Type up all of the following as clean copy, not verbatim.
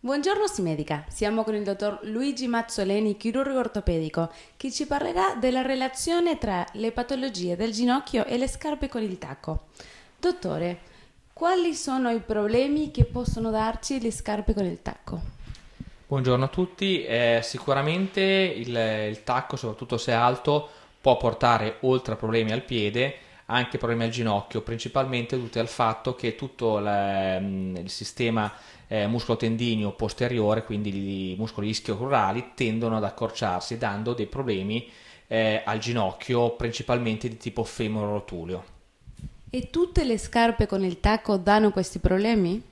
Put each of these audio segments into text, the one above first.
Buongiorno Simedica, siamo con il dottor Luigi Mazzoleni, chirurgo ortopedico, che ci parlerà della relazione tra le patologie del ginocchio e le scarpe con il tacco. Dottore, quali sono i problemi che possono darci le scarpe con il tacco? Buongiorno a tutti, sicuramente il tacco, soprattutto se alto, può portare, oltre a problemi al piede, anche problemi al ginocchio, principalmente dovuti al fatto che tutto il sistema muscolo-tendineo posteriore, quindi i muscoli ischio-crurali, tendono ad accorciarsi, dando dei problemi al ginocchio, principalmente di tipo femorotuleo. E tutte le scarpe con il tacco danno questi problemi?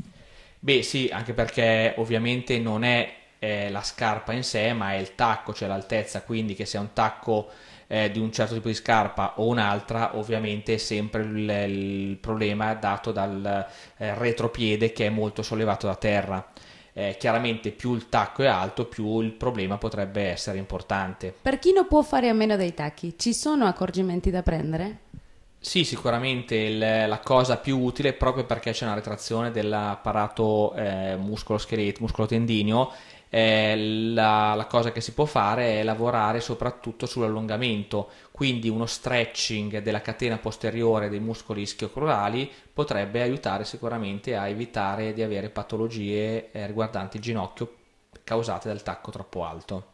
Beh sì, anche perché ovviamente non è la scarpa in sé, ma è il tacco, cioè l'altezza, quindi che sia un tacco di un certo tipo di scarpa o un'altra, ovviamente è sempre il problema dato dal retropiede, che è molto sollevato da terra. Chiaramente più il tacco è alto, più il problema potrebbe essere importante. Per chi non può fare a meno dei tacchi, ci sono accorgimenti da prendere? Sì, sicuramente la cosa più utile, proprio perché c'è una retrazione dell'apparato muscolo-tendineo, la cosa che si può fare è lavorare soprattutto sull'allungamento, quindi uno stretching della catena posteriore dei muscoli ischio-crurali potrebbe aiutare sicuramente a evitare di avere patologie riguardanti il ginocchio causate dal tacco troppo alto.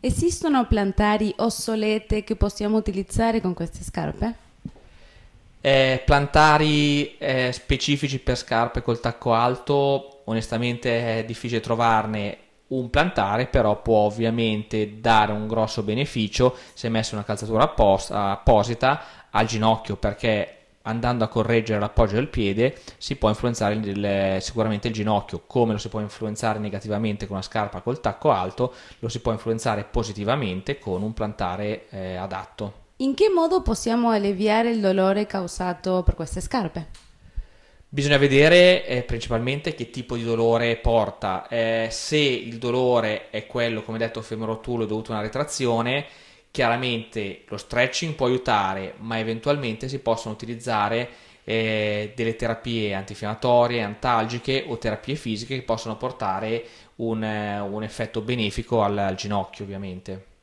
Esistono plantari o solette che possiamo utilizzare con queste scarpe? Plantari specifici per scarpe col tacco alto, onestamente è difficile trovarne un plantare, però può ovviamente dare un grosso beneficio se messo una calzatura apposita al ginocchio, perché andando a correggere l'appoggio del piede si può influenzare sicuramente il ginocchio. Come lo si può influenzare negativamente con una scarpa col tacco alto, lo si può influenzare positivamente con un plantare adatto. In che modo possiamo alleviare il dolore causato per queste scarpe? Bisogna vedere principalmente che tipo di dolore porta. Se il dolore è quello, come detto, femorotuleo dovuto a una retrazione, chiaramente lo stretching può aiutare, ma eventualmente si possono utilizzare delle terapie antinfiammatorie, antalgiche o terapie fisiche che possono portare un effetto benefico al ginocchio, ovviamente.